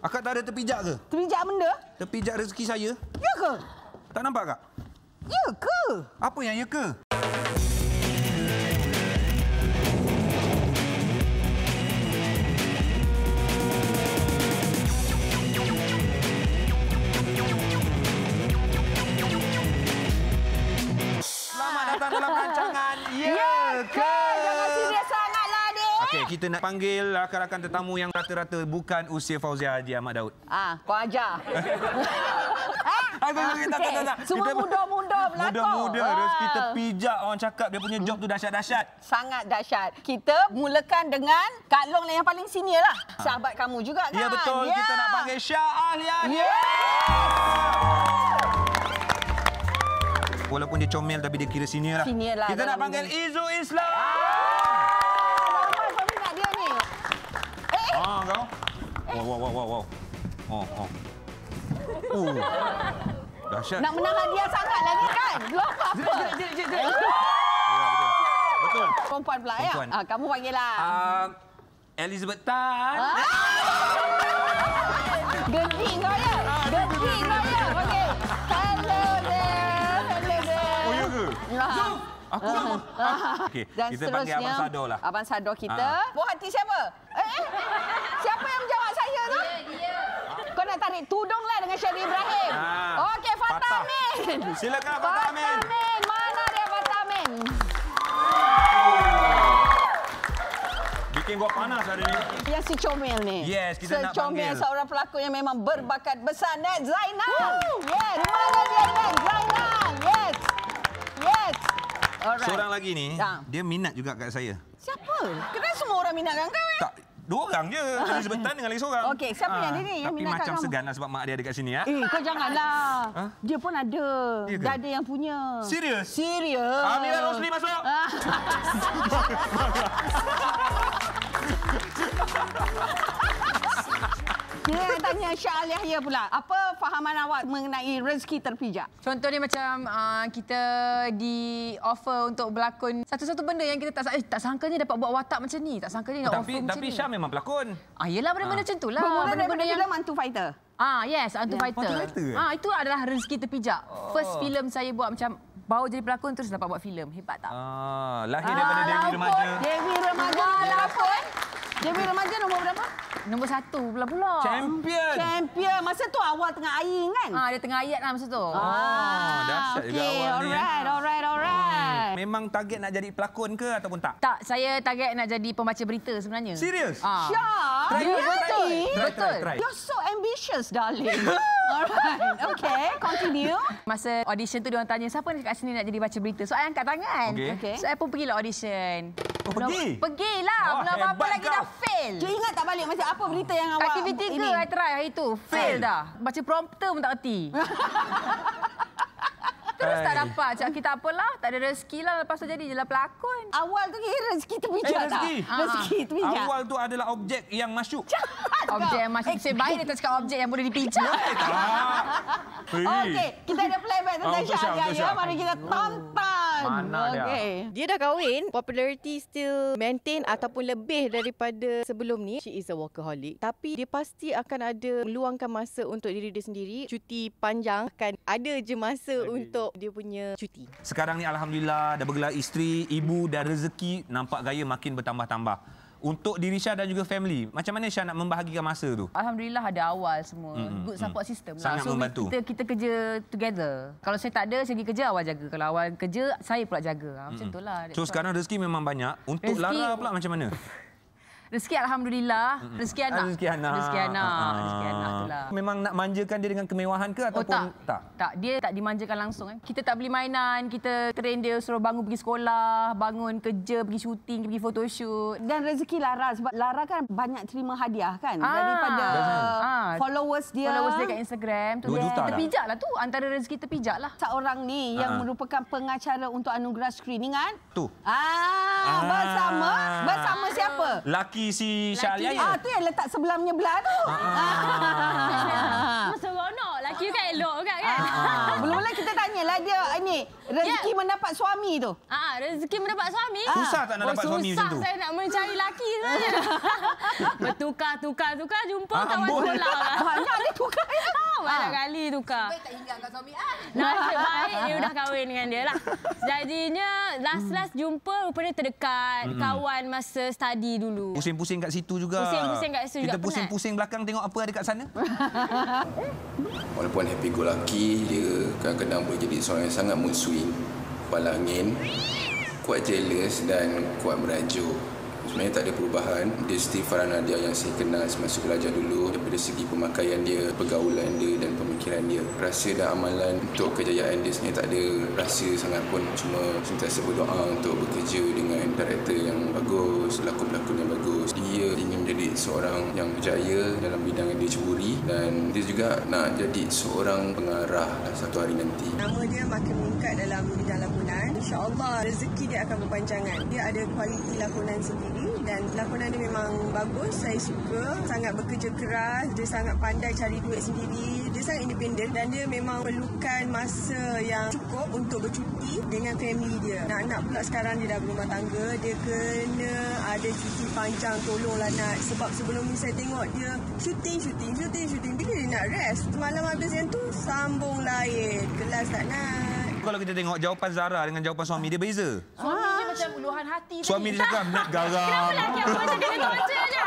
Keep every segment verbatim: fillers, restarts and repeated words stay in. Akak tak ada terpijak ke? Terpijak benda? Terpijak rezeki saya. Ya ke? Tak nampak, Kak? Ya ke? Apa yang ya ke? Selamat datang dalam rancangan Ya, ya ke? ke? Jangan serius sangatlah, dek. Okey, kita nak panggil rakan-rakan tetamu yang rata-rata bukan usia Fauzia Haji Ahmad Daud. Ah, kau ajar. Aduh, okay. tak, tak, tak, tak. Semua muda-muda berlakon. Muda-muda. Terus kita pijak orang cakap dia punya job tu dahsyat-dahsyat. Sangat dahsyat. Kita mulakan dengan Kak Long yang paling senior lah. Sahabat ha. kamu juga kan? Ya, betul. Yeah. Kita nak panggil Syah Ahliyan. Yeah. Walaupun dia comel tapi dia kira senior lah. Senior lah kita nak panggil ini. Izzue Islam. Lama suami nak dia ni. Eh, eh. Ah, kau. Wow, wow, wow, wow. Oh, oh. Uh. Dahsyat. Nak menang hadiah sangat lagi kan? Belum apa-apa. Jep, jep, jep. Betul. Perempuan pula ya? Ah, kamu panggillah. Uh, Elizabeth Tan. Ah. Gedik kau ya? Gedik kau ya? Okey. Hello there. Hello there. Oh, ya ke? Jom. Aku sama. Okey, kita panggil Abang Sado lah. Abang Sado kita. Ah. Buah hati siapa? Eh, eh. Siapa yang menjawab saya tu? Dia, dia. Kau nak tarik tudunglah dengan Syed Ibrahim. Ah. Okey, Fattah Amin. Silakan Fattah Amin. Amin. Mana dia Fattah Amin? Bikin gua panas hari ni. Yang si comel ni. Yes, kita si nak panggil. Comel seorang pelakon yang memang berbakat besar, Nad Zainal. Yes, mana dia Nad Zainal? Yes. Yes. Alright. Seorang lagi ni, ha. dia minat juga kat saya. Siapa? Kenapa semua orang minat dengan kau? Eh? Tak, dua orang je. Elizabeth Tan dengan lagi seorang. Okey, siapa ha. yang dia ni yang minat kat kamu? Tapi macam segan lah sebab mak dia ada kat sini. Ha? Eh, kau janganlah. Ha? Dia pun ada. Dah ada yang punya. Serius? Serius. Amyra Rosli masuk. Kita tanya Scha Al Yahya pula. Apa fahaman awak mengenai rezeki terpijak? Contohnya macam uh, kita di offer untuk berlakon satu-satu benda yang kita tak eh, tak sangkanya dapat buat watak macam ni, tak sangkanya nak offer macam ni. Tapi Syah memang berlakon. Ah yalah benda-benda macam tulah. Benda-benda yang Mantu Fighter. Ah yes, Mantu yeah. Fighter. Fighter. Ah itu adalah rezeki terpijak. Oh. First filem saya buat macam baru jadi pelakon terus dapat buat filem. Hebat tak? Ah lahir daripada ah, Dewi Remaja. Dewi Remaja pelakon. Dewi Remaja nombor berapa? Nombor satu pula-pula. Champion. Champion. Masa tu awal tengah air kan? Ah, dia tengah ayat lah masa tu. Ah, ah dahsyat okay, juga awal ni. Alright, alright, alright. Memang target nak jadi pelakon ke ataupun tak? Tak, saya target nak jadi pembaca berita sebenarnya. Serius? Ah. Syah. Betul. Betul. Betul. You're so ambitious, darling. Alright. Okay, continue. Masa audition tu dia orang tanya siapa nak kat sini nak jadi baca berita. So saya angkat tangan. Okay. Okay. So saya pun pergilah audition. Oh, pergi. Pergilah. Oh, belum apa-apa lagi kau. Dah fail. Dia ingat tak balik masa apa berita yang awak aktiviti ke I try hari tu fail Ay. dah. Baca prompter pun tak erti. Terus Ay. tak dapat. Cak kita apalah, tak ada rezekilah lepas tu jadi jelah pelakon. Awal tu kira rezeki terpijak eh, tak? Rezeki, rezeki terpijak. Awal tu adalah objek yang masuk. Objek yang masuk. Saya baik dia tak cakap objek yang boleh dipijak. Okey, kita ada playback tentang Syah Ahliyan. Mari kita tonton. Okey. Dia dah kahwin, popularity still maintain ataupun lebih daripada sebelum ni. She is a workaholic. Tapi dia pasti akan ada meluangkan masa untuk diri dia sendiri. Cuti panjang akan ada je masa okay. untuk dia punya cuti. Sekarang ni alhamdulillah dah bergelar isteri, ibu dan rezeki nampak gaya makin bertambah-tambah. Untuk diri Syah dan juga family, macam mana Syah nak membahagikan masa tu? Alhamdulillah ada awal semua. Mm, Good support mm, system lah. Sangat so, membantu. Kita, kita kerja together. Kalau saya tak ada, saya pergi kerja awal jaga. Kalau awal kerja, saya pula jaga. Macam mm, tu lah. So sekarang rezeki memang banyak. Untuk rezeki... Lara pula macam mana? Rezeki alhamdulillah, rezeki anak. Rezeki anak. Rezeki anak, rezeki anak itulah. Memang nak manjakan dia dengan kemewahan ke ataupun oh, tak. tak? Tak, dia tak dimanjakan langsung kan. Kita tak beli mainan, kita train dia suruh bangun pergi sekolah, bangun kerja, pergi syuting, pergi photoshoot. Dan rezeki Lara sebab Lara kan banyak terima hadiah kan ah, daripada ah, followers dia. Followers dia kat Instagram tu. Terpijaklah tu, antara rezeki terpijaklah. Seorang ni yang ah. merupakan pengacara untuk anugerah screeningan. Tu. Ah, ah. bersama bersama siapa? Laki si Syah Al Yahya. Ah tu yang letak sebelahnya belah tu. Ah. Ah. Seronok. Laki kan elok kan kan. Belum lagi kita tanyalah dia ni rezeki yeah. mendapat suami tu. Ah, rezeki mendapat suami. Susah tak nak oh, dapat suami macam tu. Susah saya nak mencari laki saja. Bertukar-tukar tukar jumpa ah, kawan sekolah. Banyak dia tukar. Banyak kali tukar. Baik tak hingga kat suami ah. Nasib baik dia dah kahwin dengan dia lah. Jadinya last-last jumpa rupanya terdekat mm -hmm. kawan masa study dulu. Pusing-pusing kat situ juga. Pusing-pusing kat situ kita juga. Kita pusing-pusing belakang tengok apa ada kat sana. Walaupun happy go lucky dia kadang-kadang boleh jadi seorang yang sangat mood swing, kepala angin, kuat jealous dan kuat merajuk. Sebenarnya tak ada perubahan. Dia still Farhana dia yang saya kenal semasa belajar dulu. Daripada segi pemakaian dia, pergaulan dia dan pemikiran dia. Rasa dan amalan untuk kejayaan dia sebenarnya tak ada rasa sangat pun. Cuma sentiasa berdoa untuk bekerja dengan director yang bagus, pelakon-pelakon yang bagus. Dia ingin menjadi seorang yang berjaya dalam bidang yang dia ceburi. Dan dia juga nak jadi seorang pengarah satu hari nanti. Nama dia makin meningkat dalam bidang lakonan. InsyaAllah rezeki dia akan berpanjangan. Dia ada kualiti lakonan sendiri. Dan lakonan dia memang bagus, saya suka. Sangat bekerja keras, dia sangat pandai cari duit sendiri. Dia sangat independen dan dia memang perlukan masa yang cukup untuk bercuti dengan family dia. Nak-nak pula sekarang dia dah berumah tangga, dia kena ada cuti panjang, tolonglah nak. Sebab sebelum ni saya tengok dia syuting, syuting, syuting, syuting. Bila dia nak rest? Semalam habis yang tu, sambung lain. Kelas tak nak. Kalau kita tengok jawapan Zara dengan jawapan suami dia beza. Suami dia macam luahan hati. Suami dia cakap nak garam. Kenapa lelaki apa macam kena baca je?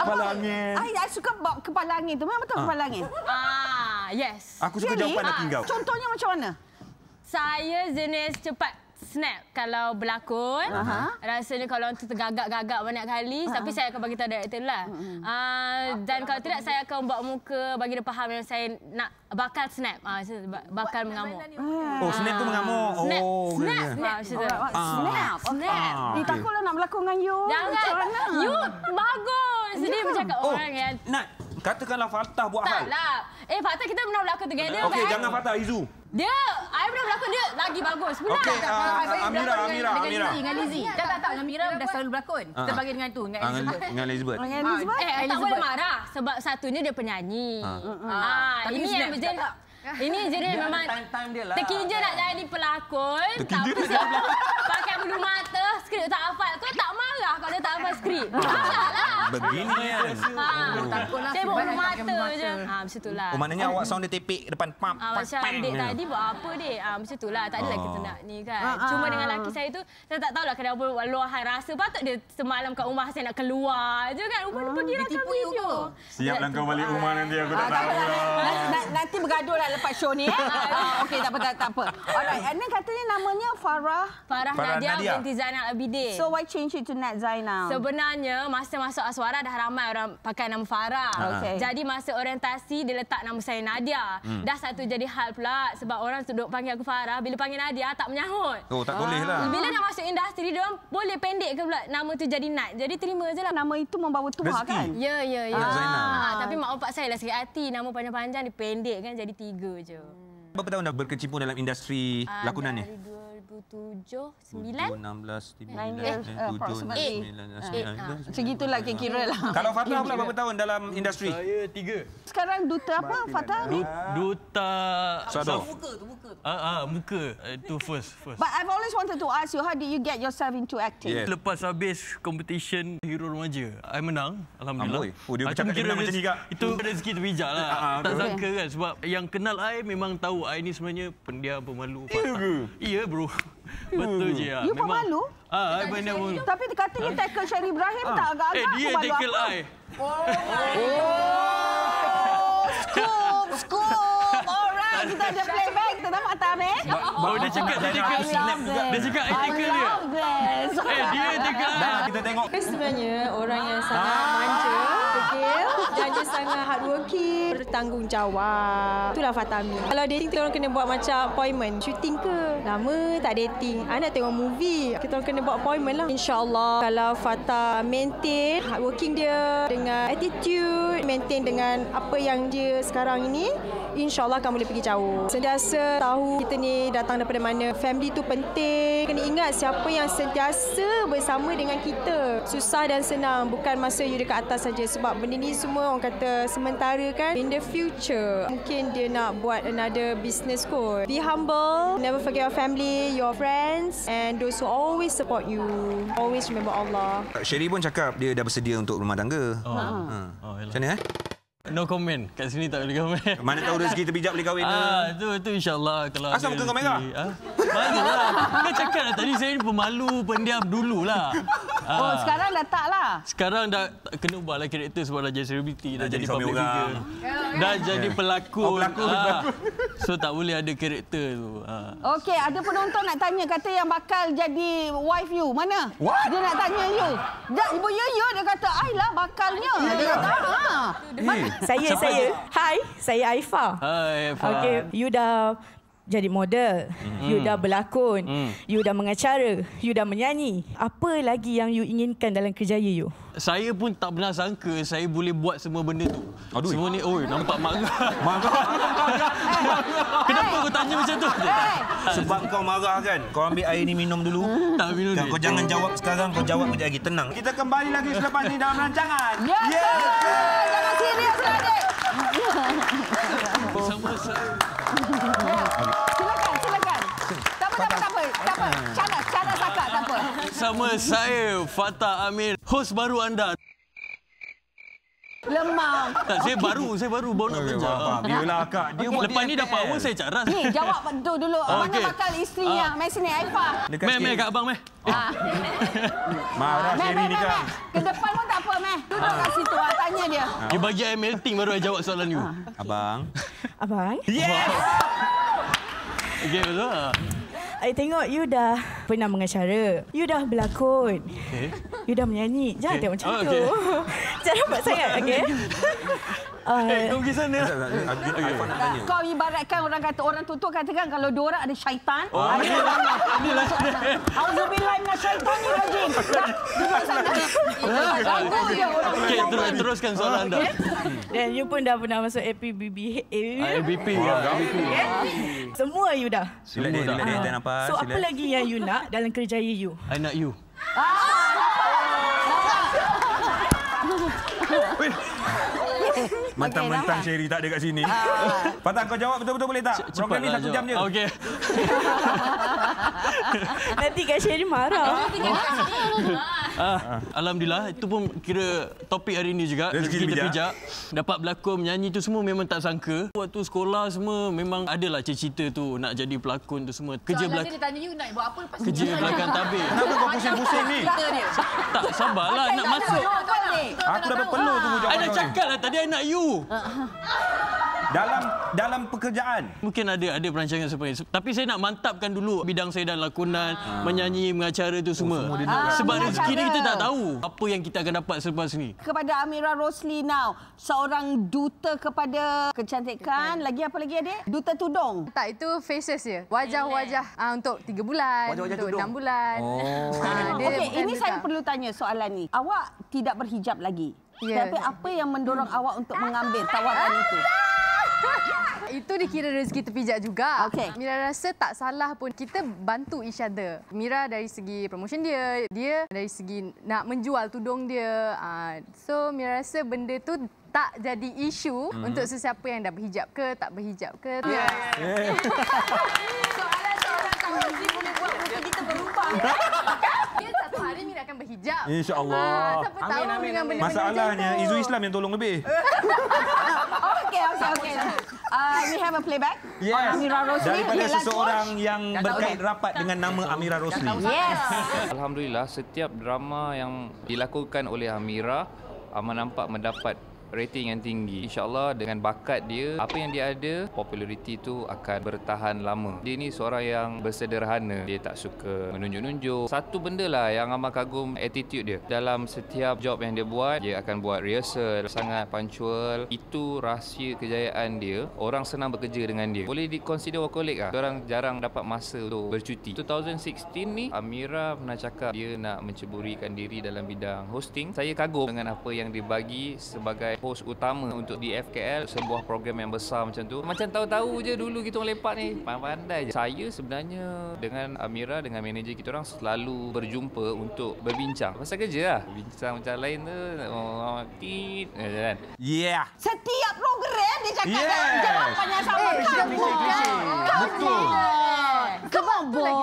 Kepala angin. Saya suka kepala angin tu. Memang betul kepala angin? Ah, yes. Aku suka jawapan lelaki kau. Contohnya macam mana? Saya jenis cepat snap kalau berlakon. Uh-huh. Rasanya kalau tu tergagak-gagak banyak kali. Uh-huh. Tapi saya akan bagi tahu director lah. Uh-huh. uh, dan kalau tidak, saya akan buat muka bagi dia faham yang saya nak bakal snap. Uh, bakal buat mengamuk. Oh, snap tu mengamuk. Snap. Oh, snap. Snap. Snap. Ah. Snap. Snap. Ah. Eh, takutlah nak berlakon dengan you. Jangan. You bagus. Dia bercakap oh, orang yang... Nad, katakanlah Fattah buat tak hal. Lah. Eh, Fattah kita pernah berlakon together. Okey, jangan Fattah, Izzue. Dia, I pernah berlakon dia lagi bagus pula. Okey, uh, Amira, Amira, Amira. Dengan Lizzie. Tak, tak, tak. Amira dah selalu berlakon. Kita bagi dengan tu, dengan Elizabeth. Dengan Elizabeth. Eh, I tak boleh marah. Sebab satunya dia penyanyi. Ah, ini yang berjel... Ini jadi memang... Terkinja nak jadi pelakon. Tapi pakai bulu mata, skrip tak hafal. Kau tak marah kalau dia tak hafal skrip. Marahlah. Begini kan. Cebok bulu mata je. Ha, macam itulah. Oh, maknanya awak sound dia tepek depan pam. Ha, macam dek tadi buat apa dek? Ha, macam itulah. Tak adalah kita nak ni kan. Cuma dengan laki saya tu, saya tak tahulah kenapa luahan rasa. Patut dia semalam kat rumah saya nak keluar je kan. Rumah dia pergi rakam video. Siaplah kau balik rumah nanti aku tak tahu. Nanti bergaduh lah lepas show ni. Okey, tak apa, tak apa. Alright, Anna katanya namanya Farah. Farah Nadia binti Zainal Abidin. So, why change it to Nad Zainal? Sebenarnya, masa masuk Aswara dah ramai orang pakai nama Farah. Okay. Jadi masa orientasi dia letak nama saya Nadia. Hmm. Dah satu jadi hal pula sebab orang duduk panggil aku Farah, bila panggil Nadia tak menyahut. Oh tak boleh lah. Bila dah masuk industri dia orang boleh pendek ke pula nama tu jadi Nad. Jadi terima je lah. Nama itu membawa tua Rezeki. Kan? Ya ya ya. Ah, tapi mak opak saya lah sikit hati nama panjang-panjang dipendek kan jadi tiga je. Berapa tahun dah berkecimpung dalam industri ah, lakonan ni? dua ribu tujuh, sembilan, enam belas, tujuh belas, sembilan belas, sembilan belas. Macam gitulah kira-kira lah. Kalau Fattah pula berapa tahun dalam industri? Saya tiga. Sekarang duta apa Fattah? Duta... Sado. Muka tu, muka tu. Ah, muka. Itu first. But I've always wanted to ask you, how did you get yourself into acting? Lepas habis competition Hero Remaja, I menang. Alhamdulillah. Oh, dia bercakap dia menang macam ni kak. Itu rezeki terpijak lah. Tak sangka kan sebab yang kenal I memang tahu I ni sebenarnya pendiam, pemalu. Iya bro. Betul je lah. You pun malu? Ah, I pandai malu. Tapi katanya tackle Syed Ibrahim tak agak-agak. Eh, dia tackle I. Oh, scoop, scoop. Alright, kita ada playback. Kita nampak tak, Amir? Baru dia cakap dia tackle snap juga. Dia cakap I tackle dia. Eh, dia tackle I. Kita tengok. Sebenarnya orang yang sangat manja, kecil, dan dia sangat hardworking, bertanggungjawab. Itulah Fattah Amin. Kalau dating, kita orang kena buat macam appointment. Shooting ke? Lama tak dating. I nak tengok movie. Kita orang kena buat appointment lah. InsyaAllah kalau Fattah maintain hardworking dia dengan attitude, maintain dengan apa yang dia sekarang ini, insyaAllah akan boleh pergi jauh. Sentiasa tahu kita ni datang daripada mana. Family tu penting. Kena ingat siapa yang sentiasa bersama dengan kita. Susah dan senang. Bukan masa you dekat atas saja. Sebab benda ni semua orang kata sementara kan. In the future, mungkin dia nak buat another business kot. Be humble. Never forget your family, your friends and those who always support you. Always remember Allah. Sherry pun cakap dia dah bersedia untuk rumah tangga. Oh. Ha. Ha. Oh, macam mana eh? No comment. Kat sini tak boleh komen. Mana tahu rezeki terpijak boleh kahwin. Ah, tu tu insya-Allah kalau. Asal muka kau merah? Ah. Baiklah. Kan cakap lah, tadi saya ni pemalu, pendiam dululah. Ah. Oh, sekarang dah taklah. Sekarang dah kena ubahlah karakter sebab dah jadi selebriti, dah, dah jadi public figure. Dah jadi pelakon. Oh, pelakon. Ah. So tak boleh ada karakter tu. Ah. Okey, ada penonton nak tanya, kata yang bakal jadi wife you. Mana? What? Dia nak tanya you. Dah ibu you, you dia kata, "Ai lah bakalnya." Yeah. Dia kata, "Ha." Mana? Saya, siapa saya. Dia? Hai, saya Aifah. Hai, Aifah. Okay, you dah jadi model, mm. you dah berlakon, mm. you dah mengacara, you dah menyanyi. Apa lagi yang you inginkan dalam kerjaya you? Saya pun tak pernah sangka saya boleh buat semua benda tu. Aduh. Semua ni, oi, nampak marah. Marah. Kenapa hey. kau tanya macam tu? Hey. Sebab kau marah kan? Kau ambil air ni minum dulu. Tak minum kan, kau jangan jawab sekarang, kau jawab kejap lagi. Tenang. Kita kembali lagi selepas ni dalam rancangan. Ya! Yes, yes, yes. Jangan serius, adik. Sama saya. Silakan, silakan. Tak apa, tak apa, tak apa. Cara, cara cakap tak apa. Sama saya, Fattah Amin, hos baru anda. Lemah. Tak, saya okay. baru, saya baru baru nak kerja. Biarlah kak, dia okay. lepas ni dah power saya caras. Ni jawab tu dulu. Okay. Mana bakal isteri yang ah. mai sini Aifah? Meh meh kat abang meh. Ha. Marah sini ni kan. Ke depan pun tak apa meh. Duduk ah. kat situ ah, tanya dia. Dia bagi air melting baru saya jawab soalan you. Ah. Okay. Abang. Abang? Yes. Okey, betul. I tengok you dah pernah mengacara, you dah berlakon, okay. you dah menyanyi. Jangan okay. tengok macam oh, okay. tu. Jangan nampak sangat, okey? Eh, kau pergi sana. Kau ibaratkan orang kata, orang tutup katakan kalau dua orang ada syaitan. Oh, inilah. Inilah. Auzubillahi minasyaitanir rajim. Duduk sana. Ganggu dia orang. Okey, teruskan soalan anda. Dan you pun dah pernah masuk A P B B. A P B B. Semua you dah. Sila dia, sila dia. So, apa lagi yang you nak dalam kerjaya you? I nak you. Mentang-mentang okay, Sherry tak ada kat sini. Uh. Fattah, kau jawab betul-betul boleh tak? Program ni satu jam je. Okey. Nanti Kak Sherry marah. ah, Alhamdulillah, itu pun kira topik hari ini juga. Rezeki terpijak. Dapat berlakon, menyanyi tu semua memang tak sangka. Waktu sekolah semua memang adalah cita-cita tu nak jadi pelakon tu semua. Kerja belakang. Dia tanya you nak buat apa lepas kerja belakang tabir. Kenapa kau pusing-pusing ni? Tak, sabarlah nak masuk. Aku dah berpeluh tu jawapan. Ada cakaplah tadi I nak you. Dalam dalam pekerjaan mungkin ada ada perancangan seperti, tapi saya nak mantapkan dulu bidang saya dalam lakonan, ha. menyanyi, mengacara tu semua. Oh, semua ha, sebab rezeki ni kita tak tahu apa yang kita akan dapat selepas ni. Kepada Amyra Rosli now, seorang duta kepada kecantikan, lagi apa lagi adik? Duta tudung. Tak, itu faces dia. Wajah-wajah ah, untuk tiga bulan, wajah-wajah untuk enam bulan. Oh. Ha, okey, ini duta. Saya perlu tanya soalan ni. Awak tidak berhijab lagi. Yeah. Tapi apa yang mendorong hmm. awak untuk mengambil tawaran itu? Itu dikira rezeki terpijak juga. Okay. Mira rasa tak salah pun kita bantu each other. Mira dari segi promotion dia, dia dari segi nak menjual tudung dia. So Mira rasa benda tu tak jadi isu hmm. untuk sesiapa yang dah berhijab ke tak berhijab ke. Yeah. Yeah. Soalan seorang kawan Zee boleh buat muka kita berubah. Hari Mira akan berhijab. InsyaAllah. Ah, siapa tahu amin, amin, dengan benda-benda macam tu. Masalahnya Izzue Islam yang tolong lebih. Okey, okey, okey. Uh, we have a playback. Yes. Amyra Rosli. Daripada seseorang coach yang berkait rapat dengan nama Amyra Rosli. Yes. Alhamdulillah, setiap drama yang dilakukan oleh Amyra, Amar nampak mendapat rating yang tinggi. InsyaAllah dengan bakat dia, apa yang dia ada, populariti tu akan bertahan lama. Dia ni seorang yang bersederhana. Dia tak suka menunjuk-nunjuk. Satu benda lah yang Amar kagum, attitude dia. Dalam setiap job yang dia buat, dia akan buat rehearsal, sangat punctual. Itu rahsia kejayaan dia. Orang senang bekerja dengan dia. Boleh diconsider workaholic lah. Diorang jarang dapat masa untuk bercuti. dua ribu enam belas ni, Amyra pernah cakap dia nak menceburikan diri dalam bidang hosting. Saya kagum dengan apa yang dia bagi sebagai sebagai host utama untuk di F K L, sebuah program yang besar macam tu. Macam tahu-tahu je dulu kita orang lepak ni, pandai-pandai je. Saya sebenarnya dengan Amira, dengan manager kita orang selalu berjumpa untuk berbincang pasal kerja lah. Bincang macam lain tu, oh, tit, kan? Yeah! Setiap program dia cakap yeah. jawapannya sama. Hey, kamu kan? Betul! Come on boy!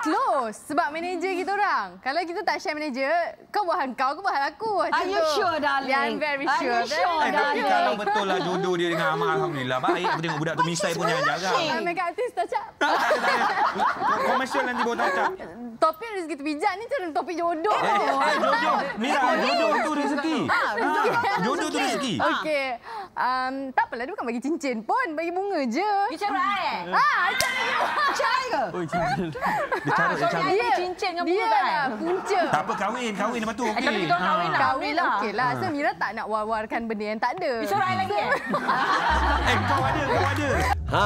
Close sebab manager kita orang. Kalau kita tak share manager, kau buat hal kau, aku buat hal aku. Are you sure, darling? Yeah, I'm very sure. Are you sure, darling? Kalau betul lah jodoh dia dengan Ammar, alhamdulillah. Baik, aku tengok budak tu misai pun jangan jarang. Make up artist tak cak. Komersial nanti bawa tak cak. Topik rezeki terpijak ni macam topik jodoh. Jodoh. Mira, jodoh tu rezeki. Jodoh tu rezeki. Okey. Tak apalah, dia bukan bagi cincin pun. Bagi bunga je. You cerai eh? Haa, cerai you. Cerai ke? Oh, cincin. Cara, ah, cara. Dia cincin dengan bunga kan? Punca. Tak apa, kahwin. Kahwin lepas tu, okey. Tapi kita orang kahwin lah. Kahwin lah. Okey lah. So, Mira tak nak war-warkan benda yang tak ada. Disorai lagi eh? Eh, kau ada, kau ada. Ha,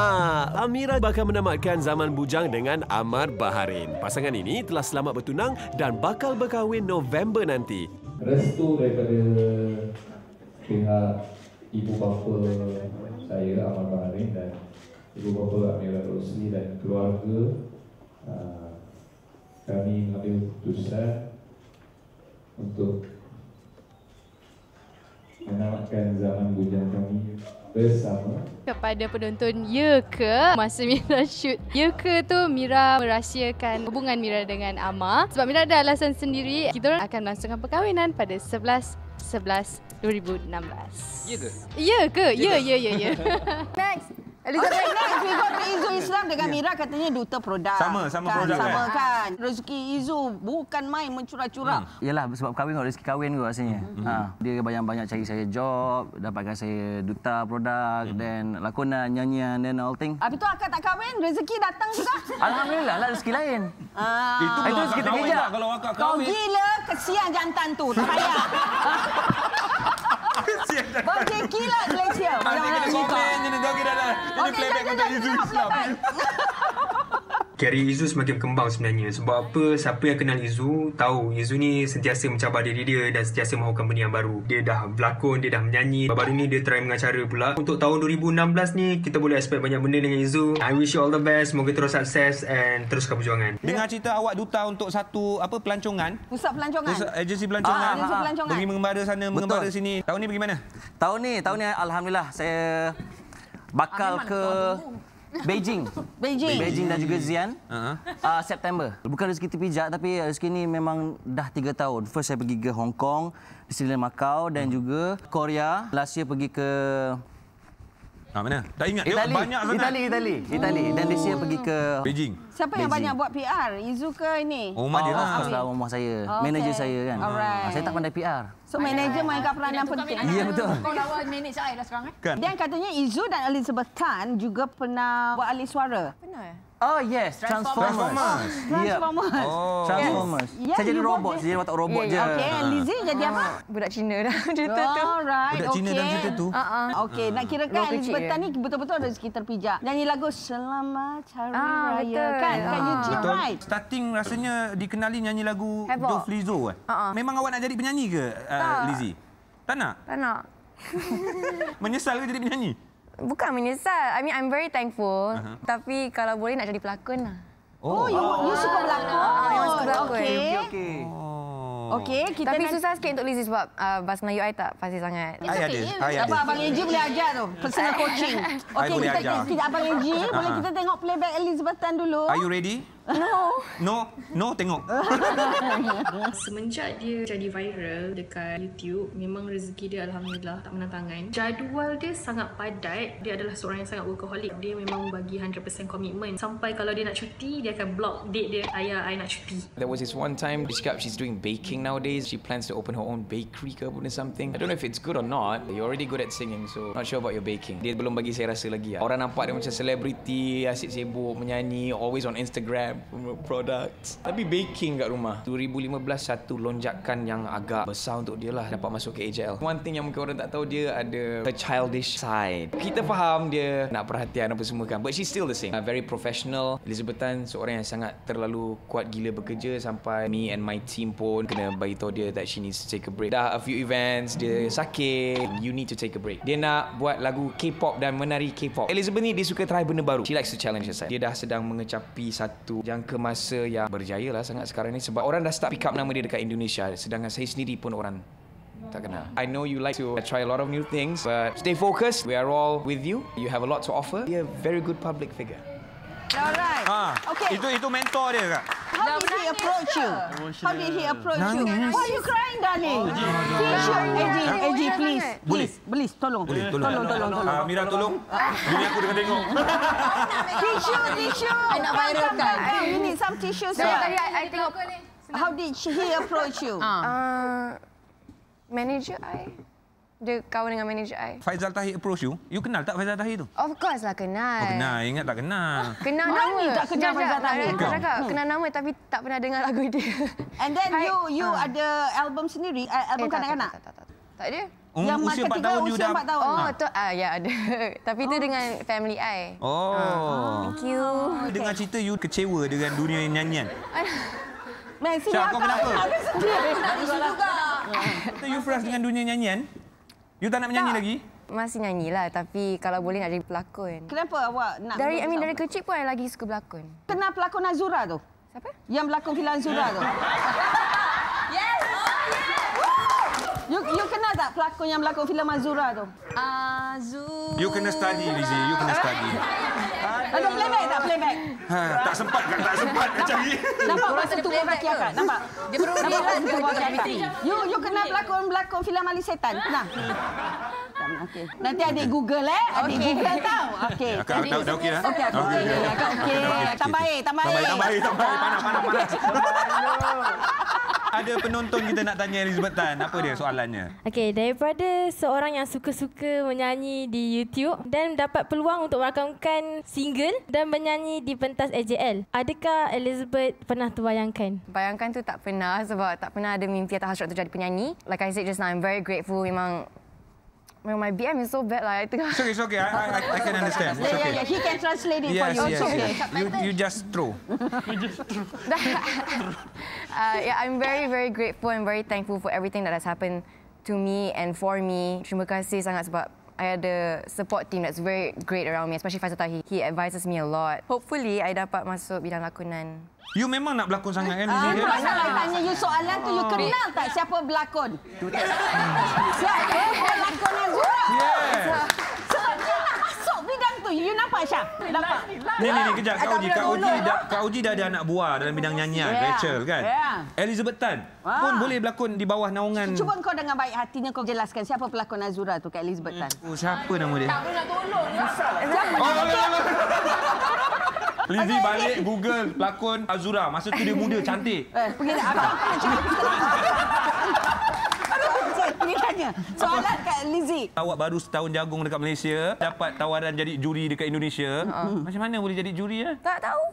Amira bakal menamatkan zaman bujang dengan Ammar Baharin. Pasangan ini telah selamat bertunang dan bakal berkahwin November nanti. Restu daripada pihak ibu bapa saya, Ammar Baharin, dan ibu bapa Amira Rosli dan keluarga, uh, kami mengambil keputusan untuk menamatkan zaman bujang kami bersama. Kepada penonton Ye Ke, masa Mira shoot Ye Ke tu, Mira merahsiakan hubungan Mira dengan Ammar. Sebab Mira ada alasan sendiri. Kita akan melangsungkan perkahwinan pada sebelas sebelas dua ribu enam belas. Ya ke? Ya ke? Ya, ya, ya, ya. Next. Elizabeth Tan ikut Izzue Islam dengan Mira katanya duta produk. Sama, sama kan, produk sama kan. kan. Rezeki Izzue bukan main mencurah-curah. Hmm. Yalah, sebab kahwin kot, rezeki kahwin kot rasanya. Hmm. Ha, dia banyak-banyak cari saya job, dapatkan saya duta produk, hmm. dan lakonan, nyanyian, dan all thing. Habis tu akak tak kahwin, rezeki datang juga? Alhamdulillah lah, rezeki lain. Ah. Itu, itu rezeki terkejap. Kalau akak kahwin. Kau gila, kesian jantan tu. Tak payah. Berjekilah Malaysia. Nanti kena komen, kena joget dah. Ini playback untuk Izzue Islam. Kari Izzue semakin berkembang sebenarnya. Sebab apa, siapa yang kenal Izzue tahu Izzue ni sentiasa mencabar diri dia dan sentiasa mahukan benda yang baru. Dia dah berlakon, dia dah menyanyi. Baru ni dia try mengacara pula. Untuk tahun dua ribu enam belas ni, kita boleh expect banyak benda dengan Izzue. I wish you all the best. Semoga terus sukses and teruskan perjuangan. Dengar cerita awak duta untuk satu apa pelancongan. Pusat pelancongan. Pusat agensi pelancongan. Ah, agensi pelancongan. Pergi mengembara sana, betul, mengembara sini. Tahun ni bagaimana? Tahun ni, tahun ni alhamdulillah saya bakal ah, ke Beijing. Beijing. Beijing dan juga Xi'an. Uh-huh. uh, September. Bukan rezeki terpijak tapi rezeki ni memang dah tiga tahun. First saya pergi ke Hong Kong, Disneyland Macau dan hmm. juga Korea. Last year pergi ke ah, mana? Tak ingat. Itali. Dia banyak sangat. Itali, Itali, Itali. Dan this year pergi ke Beijing. Siapa yang Beijing. banyak buat P R? Izzue ke ini? Oh, Omar dia lah. Pasal rumah saya, oh, manager okay. saya kan. Alright. Saya tak pandai P R. So manager mainkan peranan penting. Ya betul. Kau lawan manage saya lah sekarang eh. Kan. Dan katanya Izzue dan Elizabeth Tan juga pernah buat alih suara. Pernah ya? Oh yes, Transformers. Transformers. Transformers. Yeah. Oh. Transformers. Yes. Yeah, saya jadi robot, saya jadi watak robot yeah. je. Okey, uh. Lizzie jadi apa? Budak Cina dah cerita tu. Alright, budak okay. Cina dalam cerita tu. Uh-uh. Okey, nak kirakan uh. Elizabeth Tan ni betul-betul rezeki terpijak. Nyanyi lagu Selamat Hari uh, Raya betul. kan? Kan uh. YouTube betul. right. Starting rasanya dikenali nyanyi lagu Dove Lizzo eh. Uh-uh. Memang awak nak jadi penyanyi ke, uh, Lizzie? Tak nak? Tak nak. Menyesal ke jadi penyanyi? Bukan menyesal. I mean, I'm very thankful. Uh-huh. Tapi kalau boleh nak jadi pelakon lah. Oh, oh you, you suka pelakon? Ah, memang suka pelakon. Okey, okey. Okay. Oh. okay kita tapi susah sikit untuk Lizzie sebab uh, bahasa Melayu I tak fasih sangat. It's okay. Ada. Apa Abang Eji boleh ajar tu? Personal coaching. Okey, kita sekejap Abang Eji. Uh-huh. Boleh kita tengok playback Elizabeth Tan dulu? Are you ready? No. No, no tengok. Semenjak dia jadi viral dekat YouTube, memang rezeki dia alhamdulillah tak menantangan. Jadual dia sangat padat. Dia adalah seorang yang sangat workaholic. Dia memang bagi one hundred percent komitmen. Sampai kalau dia nak cuti, dia akan block date dia. Ayah, I nak cuti. There was this one time she said she's doing baking nowadays. She plans to open her own bakery ke or something. I don't know if it's good or not. You're already good at singing, so not sure about your baking. Dia belum bagi saya rasa lagi. Orang nampak dia macam selebriti, asyik sibuk menyanyi, always on Instagram. design products. Tapi baking kat rumah dua ribu lima belas satu lonjakan yang agak besar untuk dia lah, dapat masuk ke A J L. One thing yang mungkin orang tak tahu, dia ada a childish side. Kita faham dia nak perhatian apa semua kan, but she's still the same, uh, very professional. Elizabeth Tan seorang yang sangat terlalu kuat gila bekerja, sampai me and my team pun kena bagi tahu dia that she needs to take a break. Dah a few events dia sakit, you need to take a break. Dia nak buat lagu K-pop dan menari K-pop. Elizabeth ni dia suka try benda baru, she likes to challenge herself. Dia dah sedang mengecapi satu jangka masa yang berjaya lah sangat sekarang ni, sebab orang dah start pick up nama dia dekat Indonesia, sedangkan saya sendiri pun orang tak kenal. I know you like to try a lot of new things, but stay focused. We are all with you. You have a lot to offer. You're a very good public figure. Alright. Ah, okay. Itu itu mentor dia, Kak. How did he approach you? How did he approach you? Why are you crying, darling? Eji, Eji, please, please, please, tolong, tolong, tolong, tolong. Amira, tolong. Bini aku tengah tengok. Tissue, tissue. Anak viralkan. You need some tissues. Tadi I tengok. How did he approach you? Ah, manager I. Dia kawan dengan manager I. Faizal Tahir approach you? You kenal tak Faizal Tahir tu? Of course lah kenal. Oh, kenal. Ingat tak kenal. Kenal nama. Tak kenal Faizal Tahir. Aku cakap kenal nama tapi tak pernah dengar lagu dia. And then I, you you uh. ada album sendiri? Album kanak-kanak? Eh, tak, tak, tak, tak, tak. Tak ada? Um, yang usia empat tahun you dah? Tahun. Oh, tu, ah, ya ada. Tapi oh. tu dengan family I. Oh. Ah, thank you. Okay. Dengar cerita you kecewa dengan dunia nyanyian. Mai, sini aku. Aku sedih. Aku juga. Kata you frust dengan dunia nyanyian? You tak nak menyanyi tak. lagi? Masih nyanyilah, tapi kalau boleh nak jadi pelakon. Kenapa awak nak? Dari, I mean, dari kecil pun I lagi suka berlakon. Kenal pelakon Azura tu? Siapa? Yang berlakon filem Azura tu. Yes! Oh, yes! Woo! You, you kenal tak pelakon yang berlakon filem Azura tu? Azura. You kena study, Lizzie. You kena study. Ada playback tak? Playback? Ha, tak sempat kan? Tak sempat nak cari. Nampak masa tu buat kaki akak? Nampak? Dia perlu relax. You, you kenal pelakon-pelakon filem Ali Setan? Nah. Okay. Nanti adik Google eh. Adik okay. Google tahu. Okey. Akak dah dah okey dah. Okey, aku okey. Akak okey. Tambah air, tambah air. Tambah air, tambah air. Panas, panas, panas. Ada penonton kita nak tanya Elizabeth Tan. Apa dia soalannya? Okey, daripada seorang yang suka-suka menyanyi di YouTube dan dapat peluang untuk merakamkan single dan menyanyi di pentas A J L, adakah Elizabeth pernah terbayangkan? Bayangkan tu tak pernah, sebab tak pernah ada mimpi atau hasrat tu jadi penyanyi. Like I said just now, I'm very grateful. Memang My B M is so bad lah. It's okay, it's okay. I, I, I can understand. It's okay. Yeah, yeah, yeah. He can translate it yes, for you. Yes, okay. yes. You, you just throw. You just throw. uh, yeah, I'm very, very grateful and very thankful for everything that has happened to me and for me. Terima kasih sangat sebab I had a support team that's very great around me, especially Faizal Tahir. He advises me a lot. Hopefully, I dapat masuk bidang lakonan. You memang nak berlakon sangat kan? Ah, memang nak lah tanya you soalan tu. You kenal tak siapa berlakon? Siapa berlakon Azura? Yes. Sebab dia nak masuk bidang tu. You nampak, Syah? Nampak? Ni, ni, ni. Kejap. Kak Uji. Kak Uji dah, Kak Uji dah ada anak buah dalam bidang nyanyian. Rachel kan? Elizabeth Tan pun boleh berlakon di bawah naungan. Cuba kau dengan baik hatinya kau jelaskan siapa pelakon Azura tu, Kak Elizabeth Tan. Oh, siapa nama dia? Tak boleh nak tolong. Siapa? Lizzie okay, balik okay. Google pelakon Azura. Masa tu dia muda, cantik. Eh, pergi tak apa. Pergi tanya. Soalan kat Lizzie. Awak baru setahun jagung dekat Malaysia, dapat tawaran jadi juri dekat Indonesia. Uh-huh. Macam mana boleh jadi juri? Ya? Tak tahu.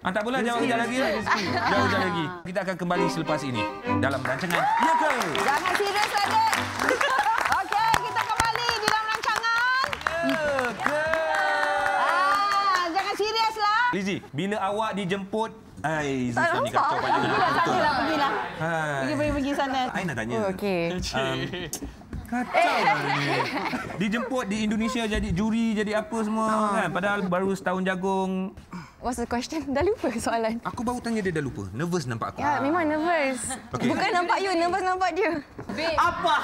Ah, tak boleh, jawab sekejap lagi. Jawab sekejap lagi. Kita akan kembali selepas ini dalam rancangan Ye Ke?!. Jangan serius lagi. Okey, kita kembali di dalam rancangan Ye Ke?!. Lizzie, bila awak dijemput, ai Lizzie ni kacau banyak. Pergilah sana lah, pergilah. Pergi-pergi sana. Ai nak tanya. Oh, okey. Um, kacau lah ni. Dijemput di Indonesia jadi juri, jadi apa semua kan. Padahal baru setahun jagung. What's the question? Dah lupa soalan. Aku baru tanya dia dah lupa. Nervous nampak aku. Ya, memang nervous. Okay. Bukan nampak you, nervous nampak dia. Babe. Apa?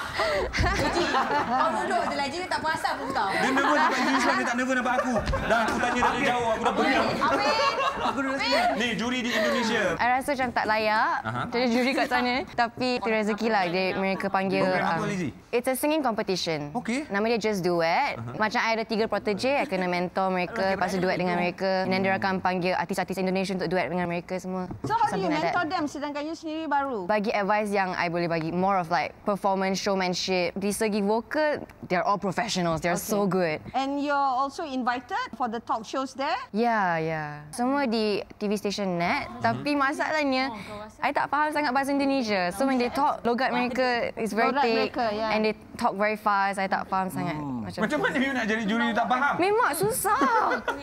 Uji, kau duduk je lagi, tak perasan pun tau. Dia nervous nampak you, sebab dia tak nervous nampak aku. Dah aku tanya dah jauh, aku dah pening. Amin. Aku duduk sini. Ni, juri di Indonesia. I rasa macam tak layak. Uh-huh. Jadi juri kat sana. Tapi itu rezeki lah dia, mereka panggil. Program apa, Lizzie? It's a singing competition. Okay. Nama dia Just Duet. Uh-huh. Macam I ada tiga protege, I kena mentor mereka, lepas duet dengan mereka. Dan dia akan panggil artis-artis Indonesia untuk duet dengan mereka semua. So how do you mentor them sedangkan you sendiri baru? Bagi advice yang I boleh bagi, more of like performance, showmanship. Di segi vokal, they're all professionals. They're okay. so good. And you're also invited for the talk shows there? Yeah, yeah. Semua di T V station N E T, hmm. tapi masalahnya oh, I tak faham sangat bahasa Indonesia. So when they talk, logat mereka is very thick, yeah. and they talk very fast. I tak faham sangat. Hmm. Macam, Macam mana you nak jadi juri you tak faham? Memang susah.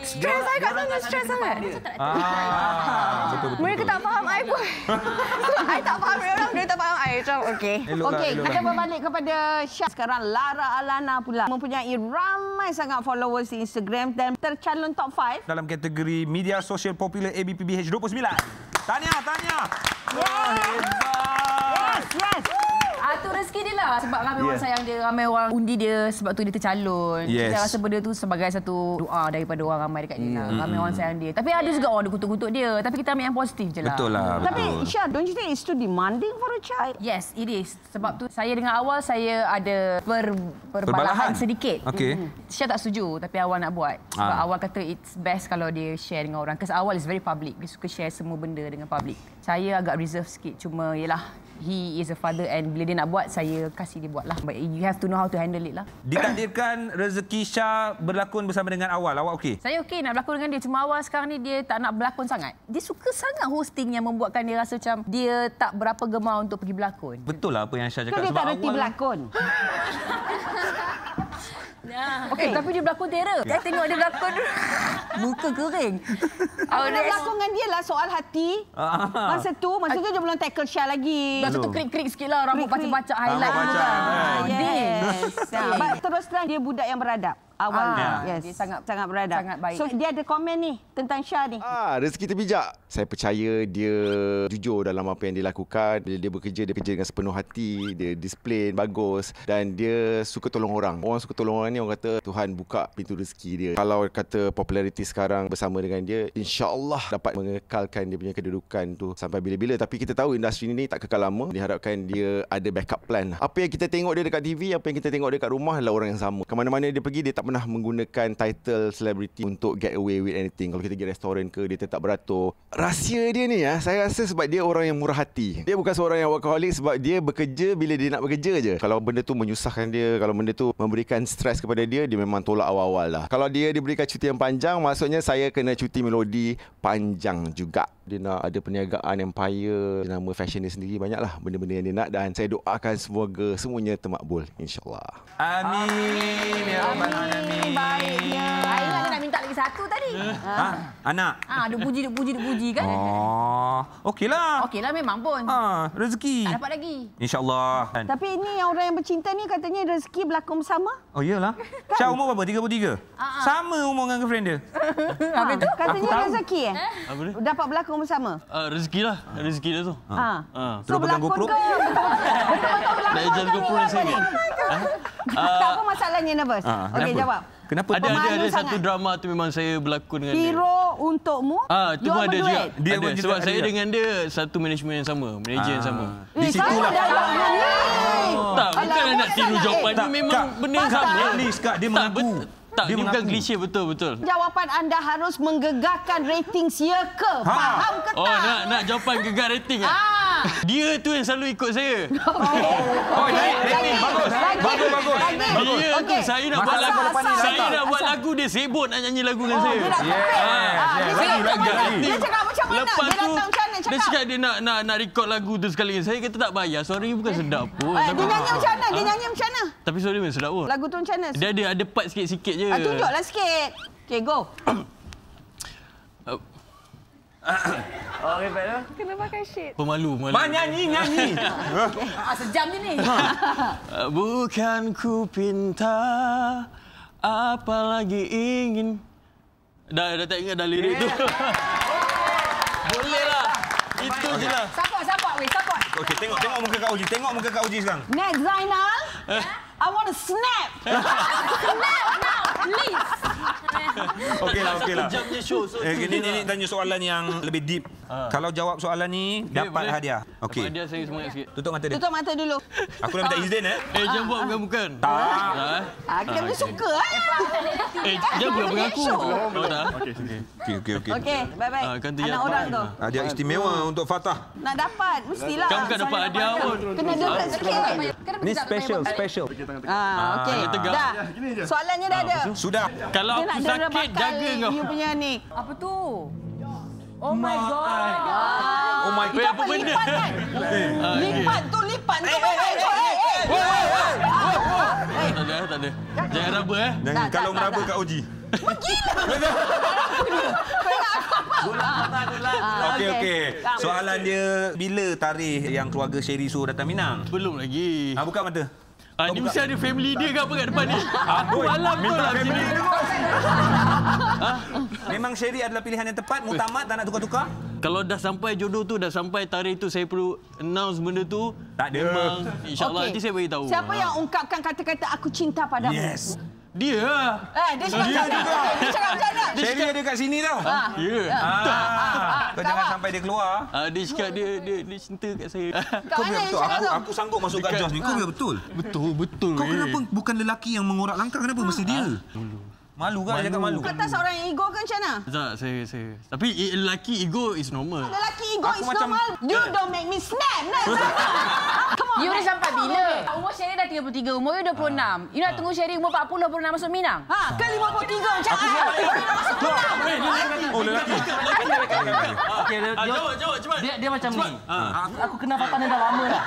Stress I kat sana, stress sangat. Mereka tak faham I pun. I tak faham orang, mereka tak faham I. Macam okey. Okey, kita berbalik kepada Syah. Sekarang Lara Alana pula mempunyai ramai sangat followers di Instagram dan tercalon top five dalam kategori media sosial popular A B P B H dua puluh sembilan. Tahniah, tahniah. Wah, hebat. Yes, yes. Atur rezeki dia lah. Sebab ramai yeah. orang sayang dia, ramai orang undi dia. Sebab tu dia tercalon. Yes. Dia rasa benda tu sebagai satu doa daripada orang ramai dekat dia. Mm. Ramai orang sayang dia. Tapi ada juga orang dia kutuk-kutuk dia. Tapi kita ambil yang positif je lah. Betul lah. Tapi Syah, don't you think it's too demanding for a child? Yes, it is. Sebab tu saya dengan awal saya ada per, perbalahan sedikit. Okay. Mm. Syah tak setuju tapi awal nak buat. Sebab ah. awal kata it's best kalau dia share dengan orang. Because awal is very public. Dia suka share semua benda dengan public. Saya agak reserve sikit. Cuma yelah, he is a father and bila dia nak buat, saya kasih dia buat lah. But you have to know how to handle it lah. Ditakdirkan rezeki Syah berlakon bersama dengan Awal. Awak okey? Saya okey nak berlakon dengan dia. Cuma Awal sekarang ni dia tak nak berlakon sangat. Dia suka sangat hosting yang membuatkan dia rasa macam dia tak berapa gemar untuk pergi berlakon. Betul lah apa yang Syah cakap. Dia tak reti berlakon. Nah. Okey, eh. tapi dia berlakon terror. Saya tengok dia berlakon dulu. Muka kering. Aku nak berlakon dengan dia lah soal hati. Ah. Masa tu, masa tu dia belum tackle Syah lagi. Masa tu krik-krik sikit lah. Rambut pacak-pacak highlight. Rambut pacak. Ah, yes. yes. But, terus terang dia budak yang beradab. Awal ah, yes. dia sangat sangat beradab. Sangat baik. So dia ada komen ni tentang Syah ni. Ah, rezeki terbijak. Saya percaya dia jujur dalam apa yang dia lakukan. Bila dia bekerja, dia kerja dengan sepenuh hati, dia disiplin bagus dan dia suka tolong orang. Orang suka tolong orang ni orang kata Tuhan buka pintu rezeki dia. Kalau kata populariti sekarang bersama dengan dia, insya-Allah dapat mengekalkan dia punya kedudukan tu sampai bila-bila. Tapi kita tahu industri ni tak kekal lama. Diharapkan dia ada backup plan. Apa yang kita tengok dia dekat T V, apa yang kita tengok dia dekat rumah adalah orang yang sama. Ke mana-mana dia pergi dia tak pernah menggunakan title selebriti untuk get away with anything. Kalau kita pergi restoran ke, dia tetap beratur. Rahsia dia ni, saya rasa sebab dia orang yang murah hati. Dia bukan seorang yang workaholic sebab dia bekerja bila dia nak bekerja je. Kalau benda tu menyusahkan dia, kalau benda tu memberikan stres kepada dia, dia memang tolak awal-awal lah. Kalau dia diberikan cuti yang panjang, maksudnya saya kena cuti melodi panjang juga. Dia nak ada perniagaan empire, nama fashion dia sendiri, banyaklah benda-benda yang dia nak. Dan saya doakan semoga semuanya termakbul, insyaAllah. Amin. Ya Rabbal Alamin. Amin. Baiknya. Aina nak minta lagi satu tadi. Ha, anak. Ha, duk puji duk puji duk puji kan? Oh, okeylah. Okeylah memang pun. Ha, rezeki. Tak dapat lagi. Insya-Allah. Tapi ini yang orang yang bercinta ni katanya rezeki berlakon bersama. Oh iyalah. Kan? Syah umur berapa? tiga puluh tiga. Ha, ha. Sama umur dengan girlfriend dia. Ha, habis tu katanya rezeki eh? Apa dia? Dapat berlakon bersama. Uh, rezekilah. Rezeki dia tu. Ha. Ha. Terus so, pegang GoPro. Betul-betul berlakon. Dah jadi GoPro sini. Tak apa masalahnya nervous. Okey jawab. Kenapa? Ada ada, ada satu drama tu memang saya berlakon dengan dia. Hero Untukmu. Ah, tu ada juga. Dia ada. Sebab saya dengan dia satu management yang sama, manager yang sama. Di situlah. Tak, bukan nak tiru jawapan ni, memang benar sama. At least Kak dia mengaku. Tak, dia bukan klise betul-betul. Jawapan anda harus menggegarkan rating Ye Ke?! Faham ke tak? Oh, nak nak jawapan gegar rating ah. Dia tu yang selalu ikut saya. Oh, naik rating bagus. Bagus bagus. Dia tu saya nak buat lagu, saya nak buat lagu dia sibuk nak nyanyi lagu dengan saya. Dia cakap macam mana? Dia datang macam mana cakap? Dia cakap dia nak nak nak record lagu tu sekali. Saya kata tak payah. Suara bukan sedap pun. Dia nyanyi macam mana? Dia nyanyi macam mana? Tapi suara memang sedap pun. Lagu tu macam mana? Dia ada ada part sikit-sikit je. Tunjuklah sikit. Okay, go. Okey, baiklah. Kena pakai shade. Pemalu, pemalu. Mak nyanyi, nyanyi. Sejam je ni. Bukan ku pinta, apalagi ingin. Dah, dah tak ingat dah lirik tu. Boleh lah. Itu je lah. Support, support. Weh, support. Okey, tengok tengok muka Kak Uji. Tengok muka Kak Uji sekarang. Nad Zainal. I want to snap. Snap now, please. Okeylah, okeylah. Jamnya show. So eh, ni ni tanya soalan yang lebih deep. Ha. Kalau jawab soalan ni okay, dapat boleh. Hadiah. Okey. Hadiah saya semangat sikit. Tutup mata dia. Tutup mata dulu. Aku dah minta izin eh. Eh jangan buat bukan-bukan. Tak. Ha, kita mesti suka ah. Eh jangan buat mengaku. Okey, okey. Okey, okey. Okey, bye-bye. Anak orang tu. Hadiah istimewa untuk Fattah. Nak dapat mestilah. Kamu kan dapat hadiah pun. Kena duduk sikit. Ni special, special. Ah, okey. Dah. Soalannya dah ada. Sudah. Kalau aku sakit, jaga kau. You punya ni. Apa tu? Oh my god. Oh my god. Apa benda? Lipat tu lipat. Tak ada, tak ada. Jangan raba eh. Jangan kalau meraba kat Oji. Menggila. Okey okey. Soalan dia bila tarikh yang keluarga Sherry Su datang Minang? Belum lagi. Ah buka mata. Ah ni mesti ada family dia ke apa kat depan ni. Aku malam tu lah sini. Memang Sherry adalah pilihan yang tepat, muktamad, tak nak tukar-tukar. Kalau dah sampai jodoh tu, dah sampai tarikh tu, saya perlu announce benda tu. Tak ada. InsyaAllah nanti saya beritahu. Siapa yang ungkapkan kata-kata aku cinta padamu? Yes. Dia lah. Eh, dia cakap macam mana? Dia cakap macam mana? Sherry ada kat sini tau. Ya. Kau jangan sampai dia keluar. Dia cakap dia cinta kat saya. Kau biar betul. Aku sanggup masuk kat Joss ni. Kau biar betul. Betul, betul. Kau kenapa bukan lelaki yang mengorak langkah? Kenapa mesti dia? Malu kan? Cakap malu. Kata seorang yang ego kan macam mana? Tak, saya, saya. Tapi lelaki ego is normal. Lelaki ego is normal. You don't make me snap. You dah sampai bila? Umur Sherry dah tiga puluh tiga, umur you dua puluh enam. You nak tunggu Sherry umur empat puluh baru nak masuk Minang? Ha, ke lima puluh tiga macam ah. Oh, lelaki. Okey, jawab, jawab cepat. Dia dia macam ni. Aku kenal Fattah ni dah lama dah.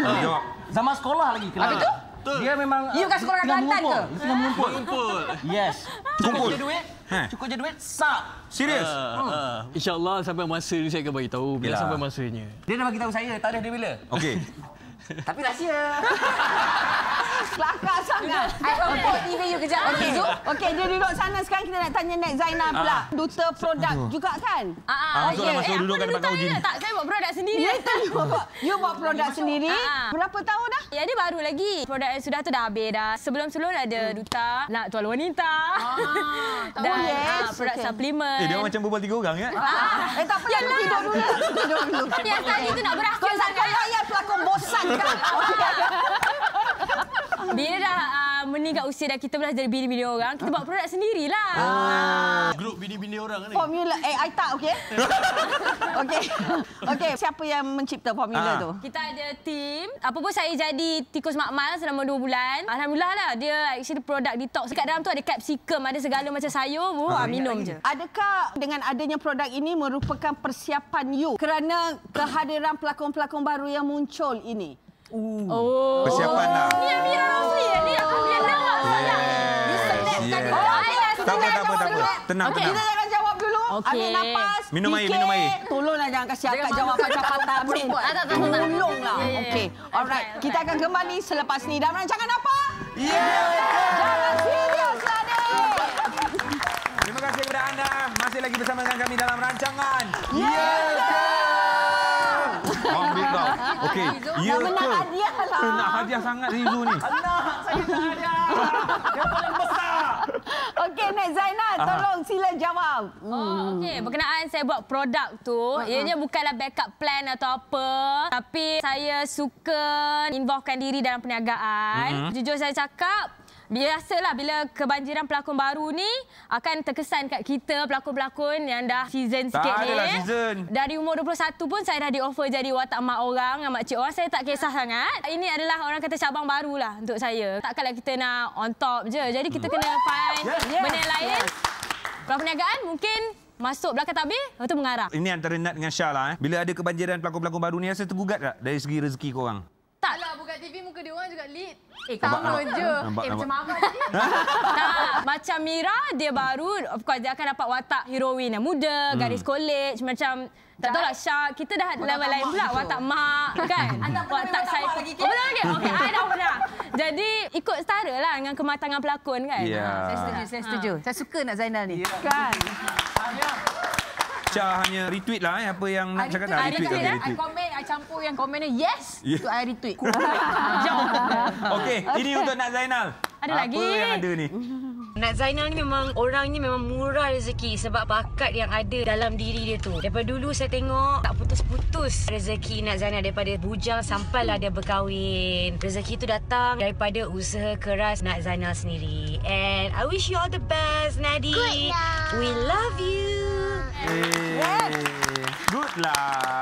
Zaman sekolah lagi kenal. Habis tu? Dia memang you kat sekolah Kelantan ke? Tengah mengumpul. Yes. Cukup je duit. Cukup je duit. Sap. Serius. InsyaAllah sampai masa ni saya akan bagi tahu bila sampai masanya. Dia dah bagi tahu saya tarikh dia bila. Okey. Tapi rahsia. Kelakar sangat. I report T V you kejap. Okey, Zul. Okey, dia duduk sana sekarang. Kita nak tanya Nad Zainal pula. Duta produk juga kan? Ah, okey. Eh, aku dulu tanya tak? Saya buat produk sendiri. You buat produk sendiri? Berapa tahun dah? Ya, dia baru lagi. Produk yang sudah tu dah habis dah. Sebelum-sebelum ada Duta, Nak Tuan Wanita. Dan produk suplemen. Eh, dia macam berbual tiga orang kan? Eh, tak apa. Tidur dulu. Tidur dulu. Yang tadi tu nak berhasil. Kau sangka ayat pelakon bosan kan? Bila dah uh, meningkat usia dah kita belah jadi bini-bini orang, kita buat produk sendirilah. Ah. Grup bini-bini orang ni. Formula eh I tak okey. Okey. Okey, siapa yang mencipta formula ah. tu? Kita ada tim. Apa pun saya jadi tikus makmal selama dua bulan. Alhamdulillahlah dia actually produk detox. Dekat dalam tu ada capsicum, ada segala macam sayur. Wah, ah, minum je. Adakah dengan adanya produk ini merupakan persiapan you kerana kehadiran pelakon-pelakon baru yang muncul ini? Uh. Oh. Persiapan lah. Ni Amyra Rosli. Ni aku punya nama. You select kan? Tak apa, tak apa, tak apa. Tenang, okay. tenang. Kita jangan jawab dulu. Okay. Ambil nafas. Minum air, minum air. Tolonglah jangan kasi akak jawab macam Fattah Amin. Tolonglah. Okey. Alright. Kita akan kembali selepas ni. Dalam rancangan apa? Yeah. Jangan serius lah ni. Terima kasih kepada anda. Masih lagi bersama dengan kami dalam rancangan. Yeah. Okey, ya ke? Nak hadiah lah. Nak hadiah sangat Izzue ni. Anak, saya nak hadiah. Yang paling besar. Okey, Nad Zainal, Aha. tolong sila jawab. Oh, okey. Berkenaan saya buat produk tu, uh -huh. ianya bukanlah backup plan atau apa. Tapi saya suka involvekan diri dalam perniagaan. Uh -huh. Jujur saya cakap, biasalah bila kebanjiran pelakon baru ni akan terkesan kat kita pelakon-pelakon yang dah season sikit tak ni. Season. Dari umur dua puluh satu pun saya dah di offer jadi watak mak orang, mak cik orang. Saya tak kisah sangat. Ini adalah orang kata cabang barulah untuk saya. Takkanlah kita nak on top je. Jadi kita hmm. kena find yes, yes, benda lain. Yes. Kalau perniagaan mungkin masuk belakang tabir, lepas tu mengarah. Ini antara Nad dengan Syah lah. Eh. Bila ada kebanjiran pelakon-pelakon baru ni, rasa tergugat tak dari segi rezeki korang? Tak lah, buka T V muka dia orang juga lead. Eh, sama je. Eh, macam apa tadi? Tak. Macam Mira, dia baru, of course, dia akan dapat watak heroine yang muda, hmm. garis college, macam... Tak tahu lah, Sha, kita dah level lain pula. Watak mak, kan? Watak saya. Lagi, kan? Oh, betul lagi? Okey, saya dah pernah. Jadi, ikut setara lah dengan kematangan pelakon, kan? Ya. Saya setuju, saya setuju. Saya suka Nad Zainal ni. Kan? Syah hanya retweet lah eh, apa yang nak cakap tak. I retweet, retweet, retweet. I komen, I campur yang komennya yes, yes. tu I retweet. Okey, okay. Ini untuk Nad Zainal. Ada apa lagi? Apa yang ada ni? Nad Zainal ni memang orang ni memang murah rezeki sebab bakat yang ada dalam diri dia tu. Daripada dulu saya tengok tak putus-putus rezeki Nad Zainal daripada bujang sampailah dia berkahwin. Rezeki tu datang daripada usaha keras Nad Zainal sendiri. And I wish you all the best, Nadi. We love you. Yes. Good lah.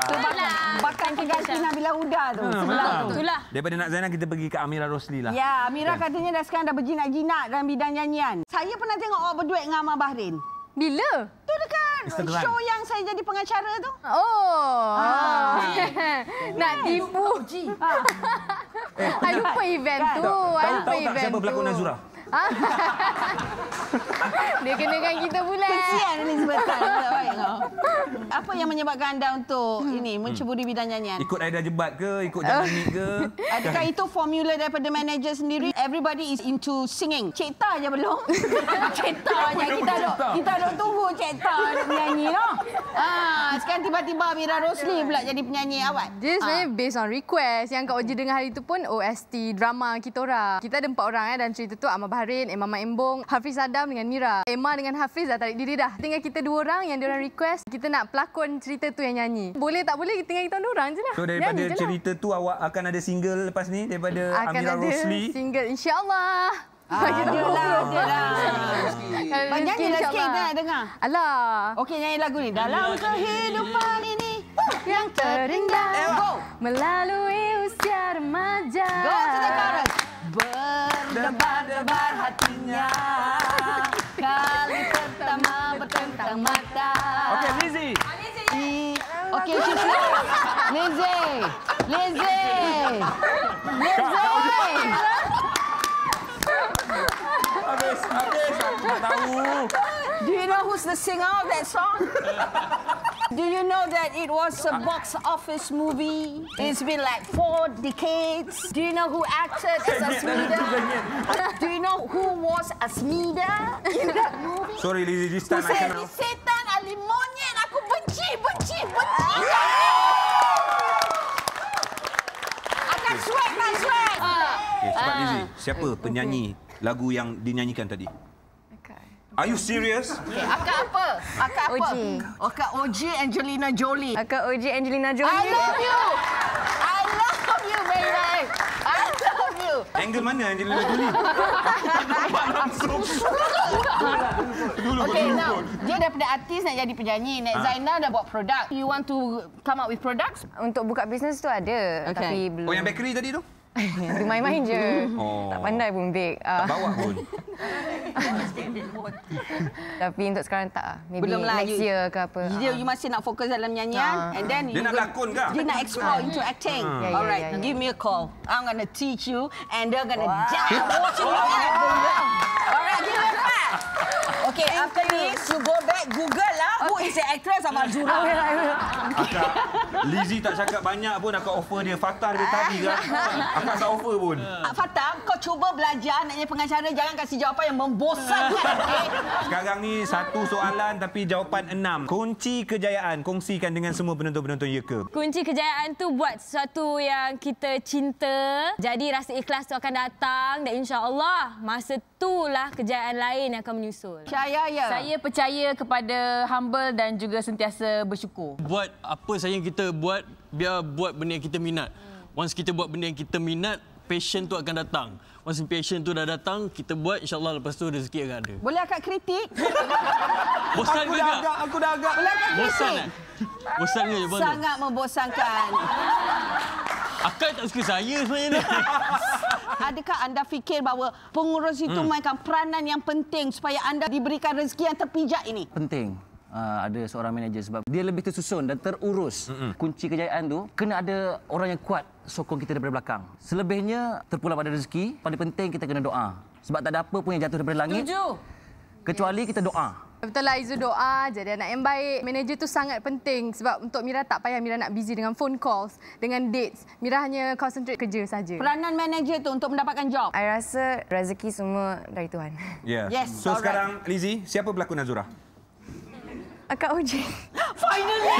Bakal pegang Nabila Huda tu. Ha, sebelah tu. Itulah. Daripada Nad Zainal kita pergi ke Amyra Rosli lah. Ya, Amira ya. katanya dah sekarang dah berjinak-jinak dalam bidang nyanyian. Saya pernah tengok awak berduet dengan Ammar Baharin. Bila? Tu dekat Instagram. Show yang saya jadi pengacara tu. Oh. Ah. Nak tipu. eh, I lupa event kan? tu. Tahu, I lupa tahu event tak siapa berlakon Azura? Dia kenakan kita pula. Kesian Elizabeth Tan. Apa yang menyebabkan anda untuk hmm. ini menceburi bidang nyanyian? Ikut idea jebat ke? Ikut jalan unik ke? Adakah itu formula daripada manager sendiri? Everybody is into singing. Cik Ta je belum? Cik Ta je. Kita duk, kita duk tunggu Cik Ta nak menyanyi. No? Ah, sekarang tiba-tiba Amyra Rosli pula jadi penyanyi awak. Dia sebenarnya ah. based on request. Yang Kak Oji dengar hari itu pun O S T drama kita orang. Kita ada empat orang eh, dalam cerita tu. Ammar Baharin, Emma Embong, Hafiz Adam dengan Mira. Emma dengan Hafiz dah tarik diri dah. Tinggal kita dua orang yang diorang request. Kita nak pelakon cerita tu yang nyanyi. Boleh tak boleh, tinggal kita orang je lah. So daripada nyanyi cerita tu awak akan ada single lepas ni daripada Amyra Rosli? Akan ada single insyaAllah. Ah, adalah, adalah. Nyanyilah sikit kita nak dengar. Alah. Okey, nyanyi lagu ni. Dalam kehidupan ini yang terindah melalui usia remaja. Go to the chorus. Berdebar-debar hatinya kali pertama bertentang mata. Okey, Lizzy. Okey, Lizzy. Lizzy. Lizzy. Lizzy. Habis, habis. Aku tak tahu. Do you know who's the singer of that song? Do you know that it was a box office movie? It's been like four decades. Do you know who acted as Asmida? Do you know who was Asmida in that movie? Sorry, Lizzy, this time I cannot. Who said, setan ahli monyet, aku benci, benci, benci. Akan sweat, akan sweat. Cepat, Lizzy. Siapa penyanyi lagu yang dinyanyikan tadi? Are you serious? Okay, akak apa? Akak apa? O G. Akak O G Angelina Jolie. Akak O G Angelina Jolie. I love you. I love you, baby. I love you. Angle mana Angelina Jolie? Nampak langsung. Okay, now. Dia daripada artis nak jadi penyanyi. Nad Zainal dah buat produk. You want to come up with products? Untuk buka bisnes tu ada. Okay. Tapi belum. Oh, yang bakery tadi tu? Dia main-main je. Oh. Tak pandai pun bake. Tak bawa pun. Tapi untuk sekarang tak. Maybe belumlah next you, year ke apa. You, you masih nak fokus dalam nyanyian. Uh, and then dia nak lakon ke? Dia nak explore uh, into acting. Uh, yeah, Alright, yeah, yeah, give yeah. me a call. I'm going to teach you and they're going to wow. die watching you at the room. Alright, give me a clap. Okay, Thank after you. this, you go back Google lah. Okay. Who is the actress Ammar Zura? Akak, Lizzy tak cakap banyak pun akak offer dia. Fattah dia tadi kan? Akak tak offer pun. Fattah, kau cuba belajar nak jadi pengacara. Jangan kasih jawapan yang membosankan. Okay? Sekarang ni satu soalan tapi jawapan enam. Kunci kejayaan kongsikan dengan semua penonton-penonton Ye Ke?! Kunci kejayaan tu buat sesuatu yang kita cinta. Jadi rasa ikhlas tu akan datang. Dan insyaAllah masa itulah kejayaan lain yang akan menyusul. Saya, ya. Saya percaya kepada humble dan juga sentiasa bersyukur. Buat apa saja yang kita buat, biar buat benda yang kita minat. Once kita buat benda yang kita minat, passion tu akan datang. Once passion tu dah datang, kita buat insyaAllah lepas tu rezeki akan ada. Boleh akak kritik? Bosan aku, dah agak, aku dah agak. Boleh akak bosan kritik? Kan? Bosan ke? Sangat membosankan. Akak tak suka saya sebenarnya. Adakah anda fikir bahawa pengurus itu hmm. mainkan peranan yang penting supaya anda diberikan rezeki yang terpijak ini? Penting. Uh, ada seorang manager sebab dia lebih tersusun dan terurus. Mm-mm. Kunci kejayaan tu kena ada orang yang kuat sokong kita daripada belakang. Selebihnya terpulang pada rezeki. Paling penting kita kena doa. Sebab tak ada apa pun yang jatuh daripada langit. Setuju. Kecuali yes. kita doa. Betul lah, Izzue doa jadi anak yang baik. Manager tu sangat penting sebab untuk Mira tak payah Mira nak busy dengan phone calls, dengan dates. Mira hanya concentrate kerja saja. Peranan manager tu untuk mendapatkan job. I rasa rezeki semua dari Tuhan. Yeah. Yes. So Alright. sekarang Lizzy, siapa pelakon Azura? Akak O J. Finally.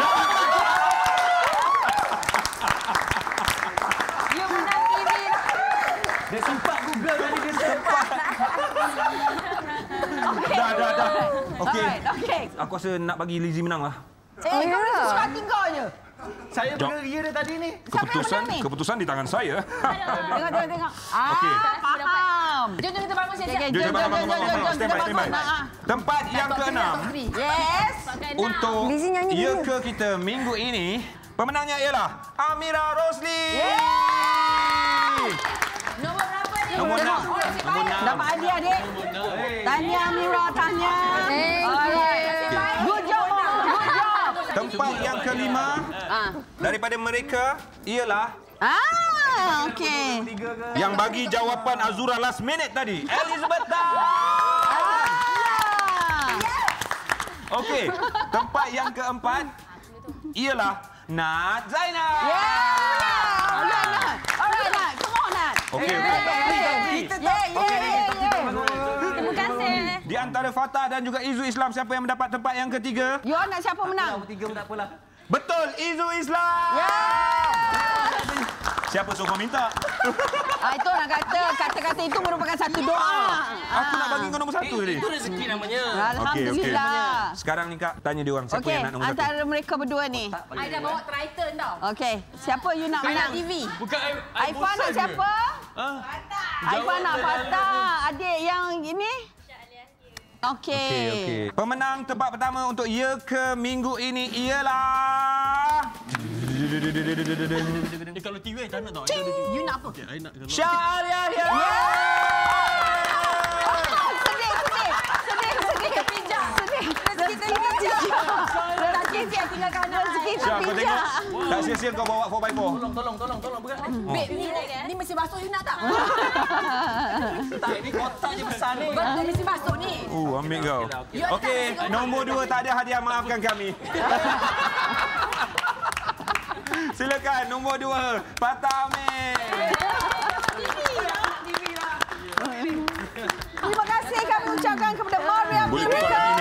You menang ini. Dia sempat Google tadi dia sempat. Okay. Dah, dah, dah. Okey. Okay. Aku rasa nak bagi Lizzy menang lah. Eh, oh, kau rasa suka tinggal je. Saya pengeria dia tadi ni. Keputusan, keputusan di tangan saya. Tengok, tengok, tengok. Ah, okay. Faham. Jom, jom kita bangun siap-siap. Jom, jom, jom, jom, jom. Stand by, stand by. Tempat yang keenam. Yes. Untuk Ye Ke kita minggu ini, pemenangnya ialah Amyra Rosli. Nombor berapa ni? Nombor enam. Dapat hadiah, adik. Tahniah, Amyra. Tahniah. Thank you. Good job, Mama. Tempat yang kelima ah. daripada mereka ialah ah, okey. Yang bagi jawapan Azura last minute tadi, Elizabeth Tan. Okey, tempat yang keempat ialah Nad Zainal. Yeah. Alright, Nad. Alright, Nad. Come on, Nad. Okey. Kita di antara Fattah dan juga Izzue Islam, siapa yang mendapat tempat yang ketiga? You nak siapa menang? Tiga tak apalah. Betul, Izzue Islam. Yeah. Siapa suruh minta? Ah, itu orang kata, kata-kata itu merupakan satu doa. Aku ah. nak bagi kau nombor satu tadi. Eh, itu rezeki namanya. Alhamdulillah. Okay, okay. Sekarang ni Kak, tanya dia orang siapa okay. yang nak nombor antara satu. Antara mereka berdua ni. I dah bawa triton tau. Okey. Siapa you nak menang T V? Bukan I, I Aifan nak siapa? Huh? Fattah. Aifan nak Fattah. Adik yang ini? Scha Al Yahya. Okey. Okey, okey. Pemenang tempat pertama untuk Ye Ke? Minggu ini ialah kalau T V I tak nak tau. You nak apa? Scha Al Yahya. Sedih, sedih. Sedih, sedih. Terpijak. Sedih. Rezeki terpijak. Tak sia-sia tinggal kanan. Rezeki terpijak. Tak sia-sia kau bawa four by four. Tolong, tolong, tolong. Tolong berat. Babe, ni mesin basuh you nak tak? Tak, ni kotak je besar ni. Betul mesin basuh ni. Oh, ambil kau. Okey, nombor dua tak ada hadiah. Maafkan kami. Silakan nombor dua, Fattah Amin. Terima kasih kami ucapkan kepada Maria Miracle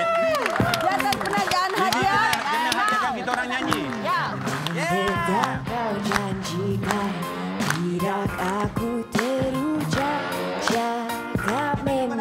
di atas penajaan hadiah. Kena hadiahkan kita orang nyanyi. Ya. Kau janjikan tidak aku terucap jaga memang.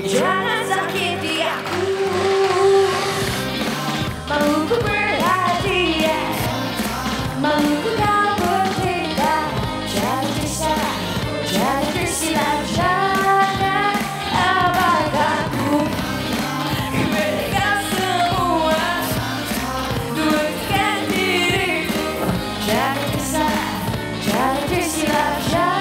Jangan tersilap.